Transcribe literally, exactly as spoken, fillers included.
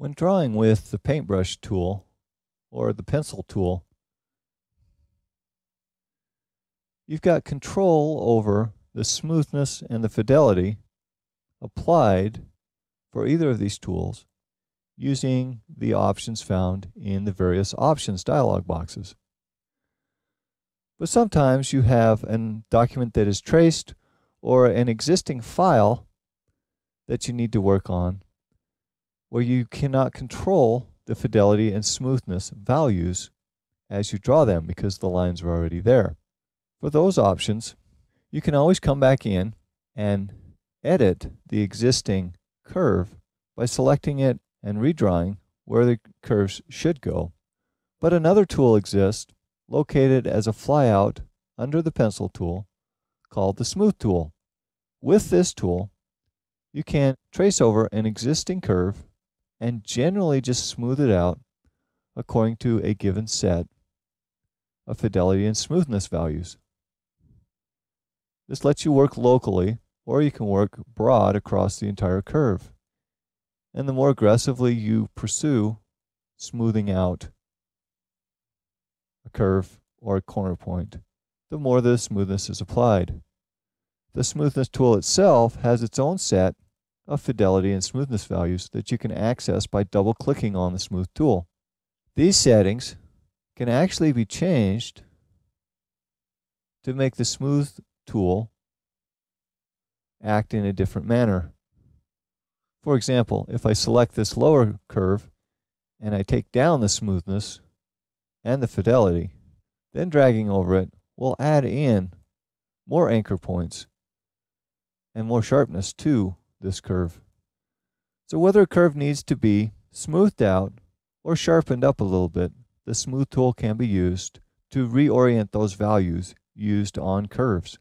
When drawing with the paintbrush tool or the pencil tool, you've got control over the smoothness and the fidelity applied for either of these tools using the options found in the various options dialog boxes. But sometimes you have a document that is traced or an existing file that you need to work on, where you cannot control the fidelity and smoothness values as you draw them because the lines are already there. For those options, you can always come back in and edit the existing curve by selecting it and redrawing where the curves should go. But another tool exists located as a flyout under the pencil tool called the smooth tool. With this tool, you can trace over an existing curve and generally just smooth it out according to a given set of fidelity and smoothness values. This lets you work locally, or you can work broad across the entire curve. And the more aggressively you pursue smoothing out a curve or a corner point, the more the smoothness is applied. The smoothness tool itself has its own set of fidelity and smoothness values that you can access by double-clicking on the smooth tool. These settings can actually be changed to make the smooth tool act in a different manner. For example, if I select this lower curve and I take down the smoothness and the fidelity, then dragging over it will add in more anchor points and more sharpness to this curve. So whether a curve needs to be smoothed out or sharpened up a little bit, the smooth tool can be used to reorient those values used on curves.